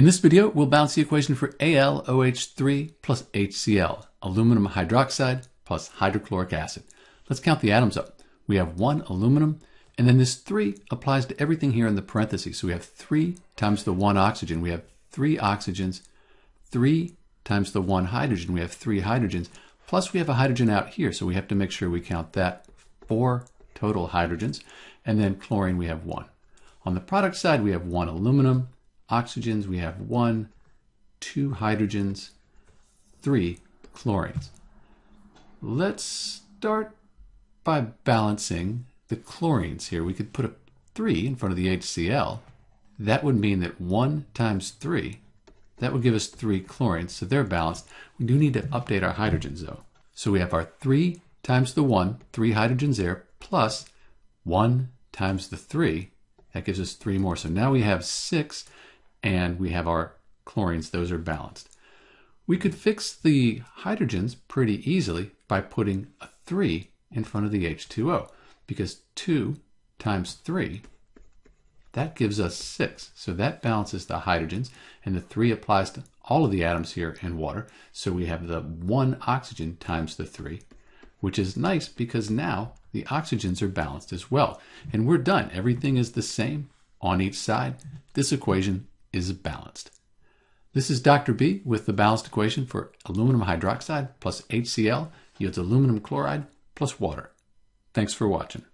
In this video, we'll balance the equation for Al(OH)3 plus HCl, aluminum hydroxide plus hydrochloric acid. Let's count the atoms up. We have 1 aluminum, and then this 3 applies to everything here in the parentheses. So we have 3 times the 1 oxygen. We have 3 oxygens. 3 times the 1 hydrogen. We have 3 hydrogens. Plus we have a hydrogen out here, so we have to make sure we count that. 4 total hydrogens. And then chlorine, we have 1. On the product side, we have 1 aluminum. Oxygens, we have 1, 2 hydrogens, 3 chlorines. Let's start by balancing the chlorines here. We could put a 3 in front of the HCl. That would mean that 1 times 3, that would give us 3 chlorines, so they're balanced. We do need to update our hydrogens, though. So we have our 3 times the 1, 3 hydrogens there, plus 1 times the 3. That gives us 3 more. So now we have 6. And we have our chlorines, those are balanced. We could fix the hydrogens pretty easily by putting a 3 in front of the H2O, because 2 times 3, that gives us 6. So that balances the hydrogens, and the 3 applies to all of the atoms here in water. So we have the 1 oxygen times the 3, which is nice because now the oxygens are balanced as well. And we're done. Everything is the same on each side. This equation is balanced. This is Dr. B with the balanced equation for aluminum hydroxide plus HCl yields aluminum chloride plus water. Thanks for watching.